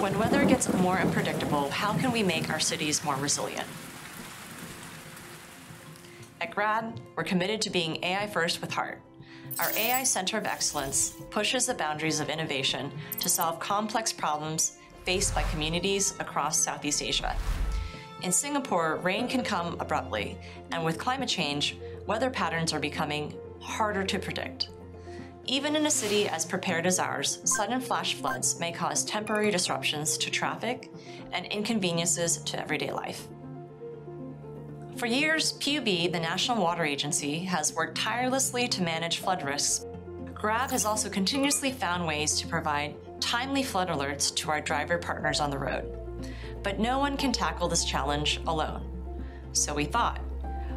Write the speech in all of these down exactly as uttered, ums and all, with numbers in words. When weather gets more unpredictable, how can we make our cities more resilient? At Grad, we're committed to being A I first with heart. Our A I Center of Excellence pushes the boundaries of innovation to solve complex problems faced by communities across Southeast Asia. In Singapore, rain can come abruptly, and with climate change, weather patterns are becoming harder to predict. Even in a city as prepared as ours, sudden flash floods may cause temporary disruptions to traffic and inconveniences to everyday life. For years, P U B, the National Water Agency, has worked tirelessly to manage flood risks. Grab has also continuously found ways to provide timely flood alerts to our driver partners on the road. But no one can tackle this challenge alone. So we thought,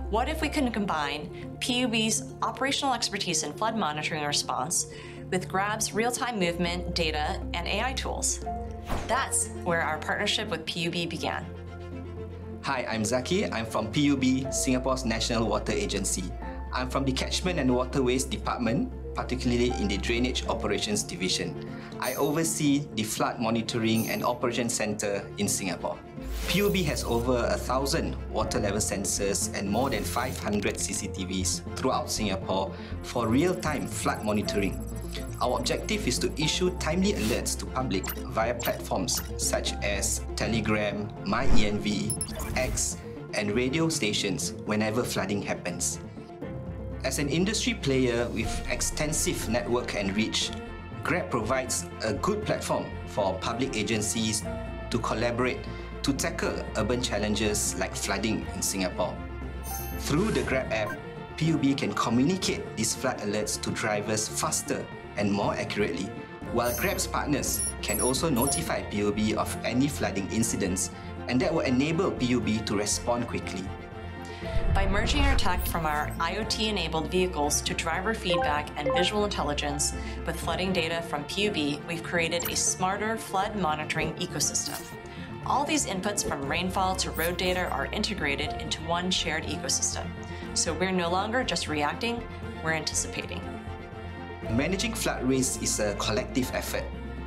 what if we could combine P U B's operational expertise in flood monitoring and response with Grab's real-time movement, data, and A I tools? That's where our partnership with P U B began. Hi, I'm Zaki. I'm from P U B, Singapore's National Water Agency. I'm from the Catchment and Waterways Department, particularly in the Drainage Operations Division. I oversee the Flood Monitoring and Operation Centre in Singapore. P U B has over a thousand water level sensors and more than five hundred C C T Vs throughout Singapore for real-time flood monitoring. Our objective is to issue timely alerts to public via platforms such as Telegram, MyENV, X, and radio stations whenever flooding happens. As an industry player with extensive network and reach, Grab provides a good platform for public agencies to collaborate to tackle urban challenges like flooding in Singapore. Through the Grab app, P U B can communicate these flood alerts to drivers faster and more accurately, while Grab's partners can also notify P U B of any flooding incidents, and that will enable P U B to respond quickly. By merging our tech from our I O T-enabled vehicles to driver feedback and visual intelligence with flooding data from P U B, we've created a smarter flood monitoring ecosystem. All these inputs from rainfall to road data are integrated into one shared ecosystem. So we're no longer just reacting, we're anticipating. Managing flood risk is a collective effort.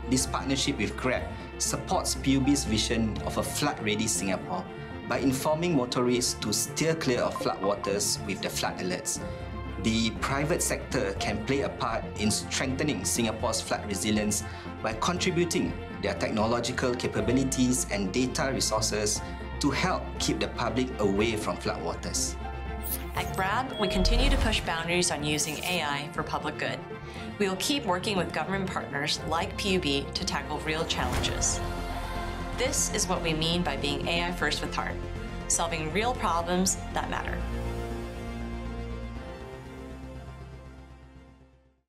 This partnership with Grab supports P U B's vision of a flood-ready Singapore by informing motorists to steer clear of floodwaters with the flood alerts. The private sector can play a part in strengthening Singapore's flood resilience by contributing their technological capabilities and data resources to help keep the public away from floodwaters. At Grab, we continue to push boundaries on using A I for public good. We will keep working with government partners like P U B to tackle real challenges. This is what we mean by being A I first with heart, solving real problems that matter.